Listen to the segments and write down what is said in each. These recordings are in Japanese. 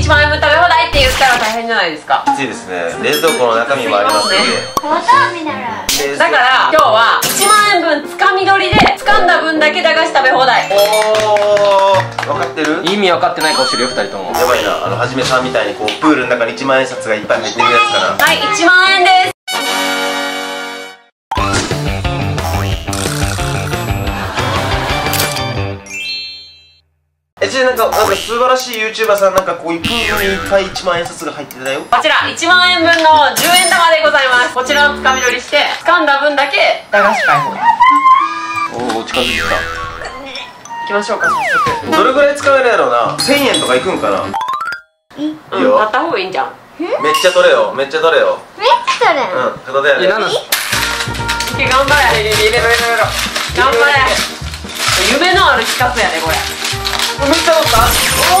1万円分食べ放題って言ったら大変じゃないですか。きついですね。冷蔵庫の中身もありますね。だから今日は1万円分つかみ取りで掴んだ分だけ駄菓子食べ放題。おー、分かってる？意味分かってない顔してるよ2人とも。やばいな、はじめさんみたいにこうプールの中に1万円札がいっぱい入ってるやつかな。はい、1万円です。なんか素晴らしい YouTuber さん、なんかこういうプールに1回1万円札が入ってたよ。こちら1万円分の10円玉でございます。こちらをつかみ取りして掴んだ分だけ駄菓子買い放題。おお、近づいてきた。行きましょうか、早速。どれぐらい使えるやろうな。1000円とかいくんかな。いいよ、買った方がいいんじゃん。めっちゃ取れよ、めっちゃ取れよ、めっちゃ取れ。うん、片手やで。頑張れ、頑張れ。夢のある企画やね、これ。めっちゃ取った。おお、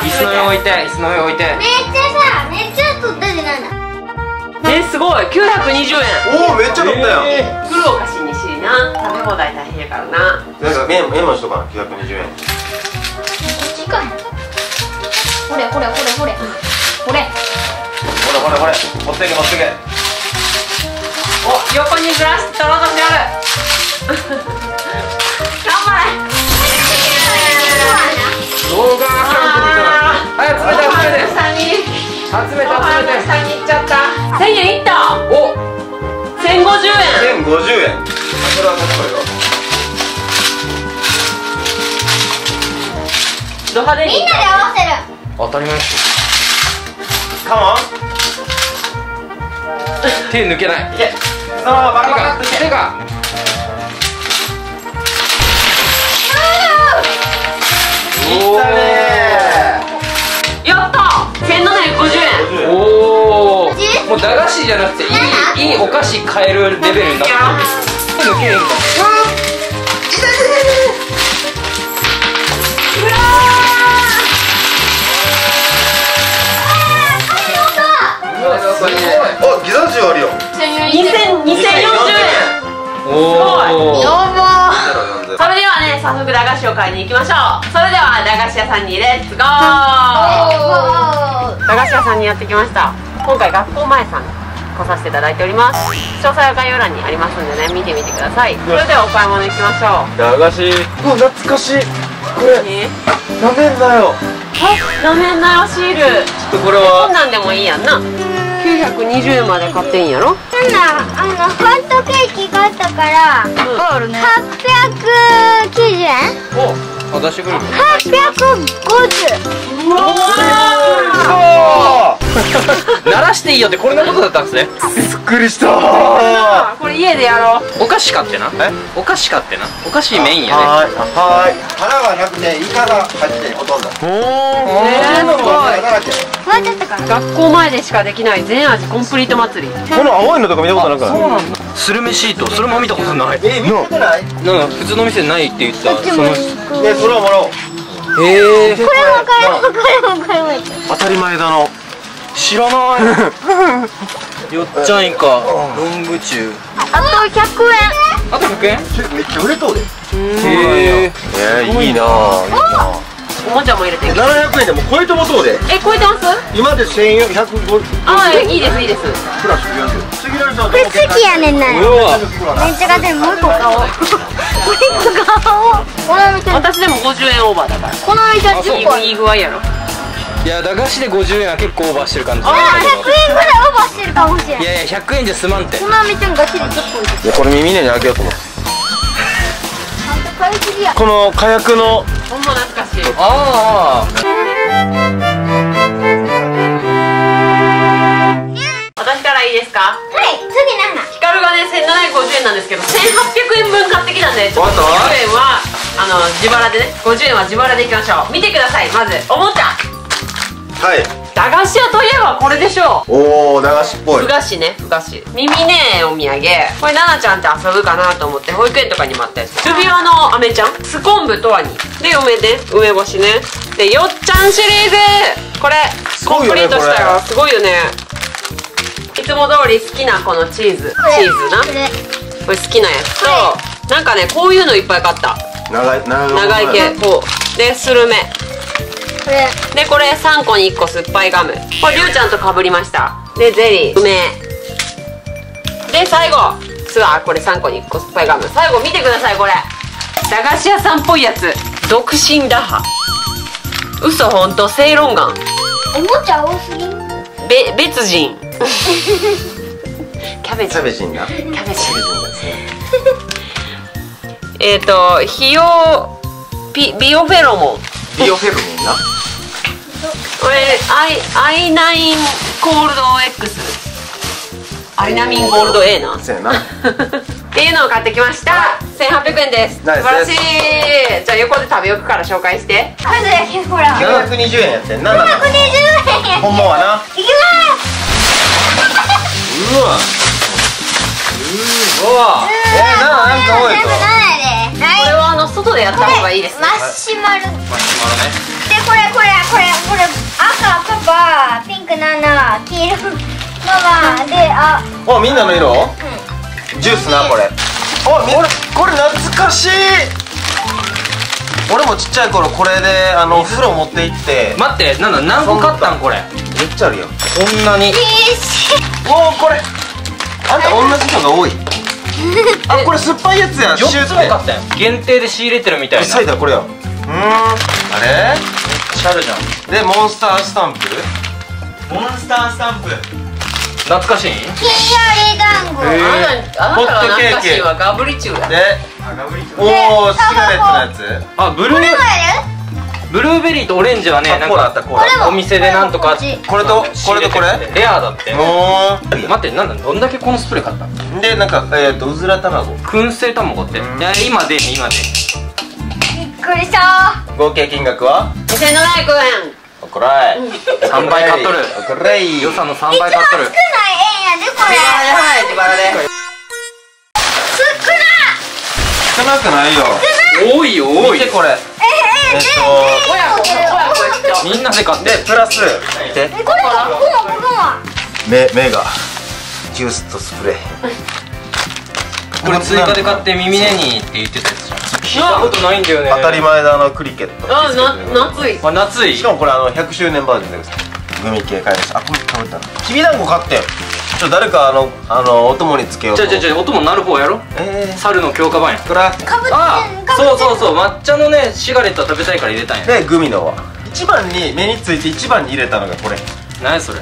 椅子の上置いて、椅子の上置いて。めっちゃ取ったじゃないの。すごい、920円。おお、めっちゃ取ったよ。来るお菓子にしいな、食べ放題大変やからな。なんかメモしとかな、920円。近い。これ。持ってけ、持ってけ。お、横にずらして、たらとしてある。頑張れ。動画早く集めて下に行っちゃった。1000円いった。お、1050円。1050円。それはこれよ。ド派手にみんなで合わせる。当たり前。カモン。手抜けない。いけ。そのままバカバカっとしてるか。やったー、1750円。おお、もう駄菓子じゃなくていいお菓子買えるレベルになってる。抜けへんか。うわー、すごい。あ、ギザジュあるよ。2040円。おお、それではね、早速駄菓子を買いに行きましょう。それでは駄菓子屋さんにレッツゴー。駄菓子屋さんにやってきました。今回学校前さん来させていただいております。詳細は概要欄にありますんでね、見てみてください。それではお買い物行きましょう。駄菓子、うわ、懐かしい。これなめんなよ。なめんなよシール。ちょっとこれはこんなんでもいいやんな。920円まで買っていいんやろ。なんだ、ホットケーキがあったから、890円。お、出してくれる。850。うわー、鳴らしていいよって、これのことだったんですね。びっくりしたー。これ家でやろう。お菓子買ってな。お菓子買ってな。お菓子メインやね。はい。腹はなくて、イカが入ってほとんど。すごい。学校前でしかできない全味コンプリート祭り。この青いのとか見たことなかった。スルメシート、それも見たことない。見たことない。普通の店ないって言った。それはもらおう。へえ、これも買えない。当たり前だな。知らない。よっちゃんイカロングチュー、あと100円。あと100円。めっちゃ売れとうで。へえ、いいな。おもちゃも入れて。700円でも超えてもそうで。え、超えてます？今で1450。ああ、いいですいいです。プラス400。これ好きやねんな。めっちゃ買ってもう一個買おう。もう一個買おう。私でも50円オーバーだから。この間10個いい具合やろ。いや、駄菓子で50円は結構オーバーしてる感じ。あ、100円ぐらいオーバーしてるかもしれない。いやいや、100円じゃすまんて。つまみちゃんがちょっと。いや、これ耳ねに開けようと思って。この火薬の。ほんま懐かしい。ああ。私からいいですか。はい、次なんだ。ヒカルがね、1750円なんですけど、1800円分買ってきたんで、ちょっと50円は自腹でね、50円は自腹でいきましょう。見てください、まずおもちゃ。はい。駄菓子屋といえばこれでしょう。おお、駄菓子っぽい。ふ菓子ね、ふ菓子。耳ね、お土産。これ奈々ちゃんって遊ぶかなと思って保育園とかにもあったやつ。首輪のアメちゃん、スコンブとアニで嫁ね、梅干しね。でよっちゃんシリーズ、これコンプリートしたよ。すごいよね。いつも通り好きなこのチーズな。これ好きなやつと、なんかね、こういうのいっぱい買った。長い系こうでスルメ。円で、これ3個に1個酸っぱいガム、これりゅうちゃんとかぶりました。でゼリー梅で、最後ツアー、これ3個に1個酸っぱいガム。最後見てください、これ駄菓子屋さんっぽいやつ、独身打破、嘘ほんと正論眼、おもちゃ多すぎ、別人キャベジンだ、キャベジンですねビオフェロモン、ビオフェロモンな、これアイナインコールド X、 アイナミンゴールド A なっていうのを買ってきました。1,800円です。素晴らしい。じゃあ横で食べおくから紹介して。数だけほら920円やってんな。720円、ほんまはな。いきます。うわうわなんか多いぞ。これは外でやった方がいいですね。マシュマロね。でこれ赤パパ、ピンクナナ、黄色ママで、あみんなの色ジュースな。これこれ懐かしい。俺もちっちゃい頃これで風呂持って行って。待って、なんだ何個買ったんこれ。めっちゃあるやんこんなに。おおこれあんた同じのが多い。あ、これ酸っぱいやつやん。4つも買ったやん。限定で仕入れてるみたいな。サイダーこれやん。あれめっちゃあるじゃん。でモンスタースタンプ、懐かしい。金より団子、あなたが懐かしいはガブリチュウやで。おおシガレットのやつ。あブルーベリーとオレンジはね、なんかお店でなんとかこれとこれレアだって。待って、なんだどんだけこのスプレー買ったんで。なんかうずら卵、燻製卵って今でびっくりした。合計金額は2,700円。おこらい、3倍買っとる。おこらい、予算の3倍買っとる。少ない円やでこれ。はい自腹で少なくないよ。多いよ多い。見てこれみんなで買ってプラス目がジュースとスプレー。これ追加で買って耳ねにって言ってたやつじゃん。聞いたことないんだよね。当たり前だ。クリケット夏い。しかもこれ100周年バージョンです。グミ系買いました。あこれ食べたのきびだんご買ってん。ちょっと誰かお供につけようと。お供になる方やろ。猿の強化版や。そうそう抹茶のねシガレット食べたいから入れたんや。でグミのは一番に目について一番に入れたのがこれ。何それ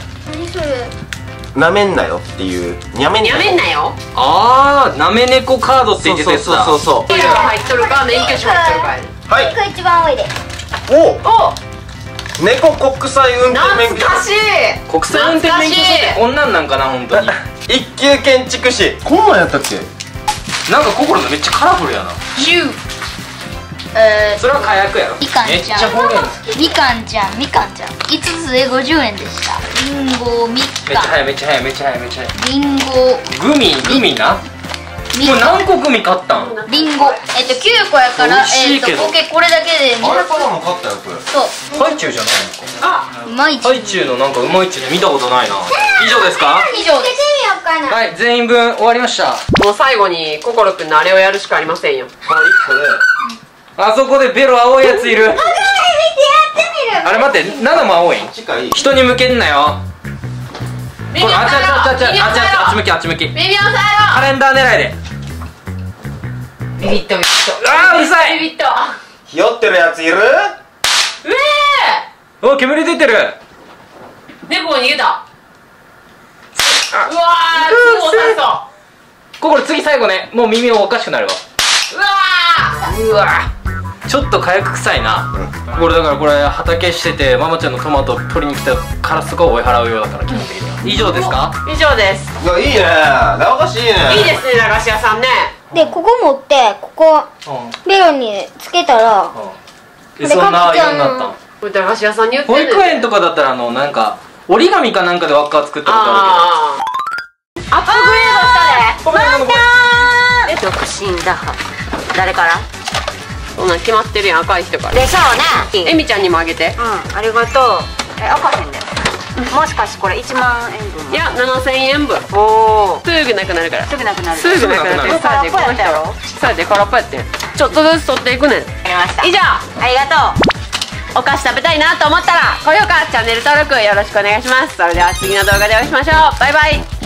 なめんなよっていう。にゃめんなよ。ああなめ猫カードって言ってたやつだ。そう入っとるか免許証入っとるか。はいこれ一番多いで。お猫国際運転免許。懐かしい。国際運転免許証ってこんなんなんかな本当に。一級建築士。こんなんやったっけ。なんか心のめっちゃカラフルやな。それは火薬やろ。みかんちゃん5つで50円でした。りんごみかんめちゃ早いりんごグミな。もう何個グミ買ったん。リンゴ9個やから合計これだけで200個。あれからも買ったよこれ。そうハイチュウじゃないのか。あうまいハイチュウのなんかうまいチュウで見たことないな。以上ですか。以上です。はい全員分終わりました。もう最後に心くんのあれをやるしかありませんよ。あそこでベロ青いやついる。あれ待って、7も青い。人に向けんなよ。あっち向き。ビビオンさんよ。カレンダー狙いで。ビビッと。ああうるさい。ビビッと。ひよってるやついる？お煙出てる。猫逃げた。うわあ。すごい。これ次最後ね。もう耳おかしくなるわ。うわあ。ちょっと火薬臭いな。これだからこれ畑しててママちゃんのトマト取りに来たカラスとかを追い払うようだから基本的に。以上ですか。以上です。いやいいね駄菓子いいね。いいですね駄菓子屋さんね。でここ持ってこベロにつけたらそんな色になった。これ駄菓子屋さんに売ってる。保育園とかだったらなんか折り紙かなんかで輪っか作ったことあるけど。アップグレードしたね。独身打破誰から。そんなん決まってるやん赤い人からでしょうね。えみちゃんにもあげて。ありがとう。赤へんだよ。もしかしてこれ1万円分。いや7,000円分。おおすぐなくなるから。すぐなくなる。さあでこの人やろ。さあで空っぽやってん。ちょっとずつ取っていくねん。ありました。以上ありがとう。お菓子食べたいなと思ったら高評価、チャンネル登録よろしくお願いします。それでは次の動画でお会いしましょう。バイバイ。